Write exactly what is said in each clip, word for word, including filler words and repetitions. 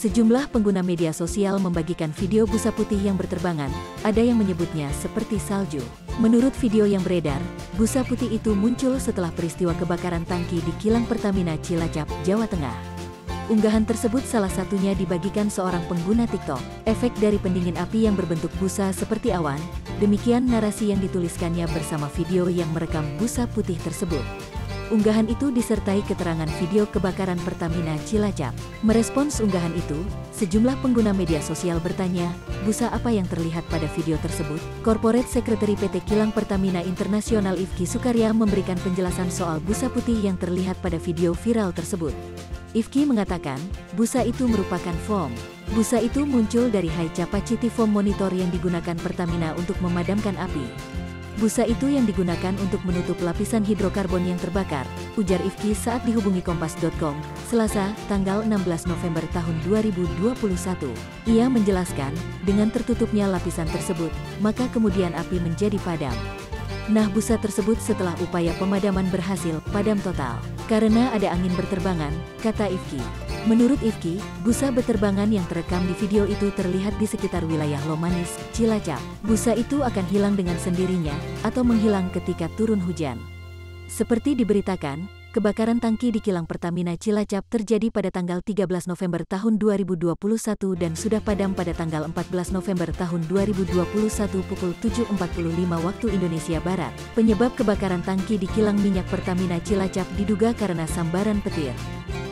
Sejumlah pengguna media sosial membagikan video busa putih yang berterbangan, ada yang menyebutnya seperti salju. Menurut video yang beredar, busa putih itu muncul setelah peristiwa kebakaran tangki di kilang Pertamina Cilacap, Jawa Tengah. Unggahan tersebut salah satunya dibagikan seorang pengguna TikTok. Efek dari pendingin api yang berbentuk busa seperti awan, demikian narasi yang dituliskannya bersama video yang merekam busa putih tersebut. Unggahan itu disertai keterangan video kebakaran Pertamina Cilacap. Merespons unggahan itu, sejumlah pengguna media sosial bertanya, busa apa yang terlihat pada video tersebut? Corporate Secretary P T Kilang Pertamina Internasional Ifki Sukarya memberikan penjelasan soal busa putih yang terlihat pada video viral tersebut. Ifki mengatakan, busa itu merupakan foam. Busa itu muncul dari high capacity foam monitor yang digunakan Pertamina untuk memadamkan api. Busa itu yang digunakan untuk menutup lapisan hidrokarbon yang terbakar, ujar Ifki saat dihubungi Kompas dot com, Selasa, tanggal enam belas November tahun dua ribu dua puluh satu. Ia menjelaskan, dengan tertutupnya lapisan tersebut, maka kemudian api menjadi padam. Nah, busa tersebut setelah upaya pemadaman berhasil padam total karena ada angin berterbangan, kata Ifki. Menurut Ifki, busa berterbangan yang terekam di video itu terlihat di sekitar wilayah Lomanis, Cilacap. Busa itu akan hilang dengan sendirinya atau menghilang ketika turun hujan. Seperti diberitakan, kebakaran tangki di kilang Pertamina Cilacap terjadi pada tanggal tiga belas November tahun dua ribu dua puluh satu dan sudah padam pada tanggal empat belas November tahun dua ribu dua puluh satu pukul tujuh empat puluh lima waktu Indonesia Barat. Penyebab kebakaran tangki di kilang minyak Pertamina Cilacap diduga karena sambaran petir.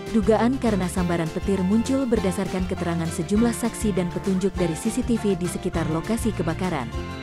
Dugaan karena sambaran petir muncul berdasarkan keterangan sejumlah saksi dan petunjuk dari C C T V di sekitar lokasi kebakaran.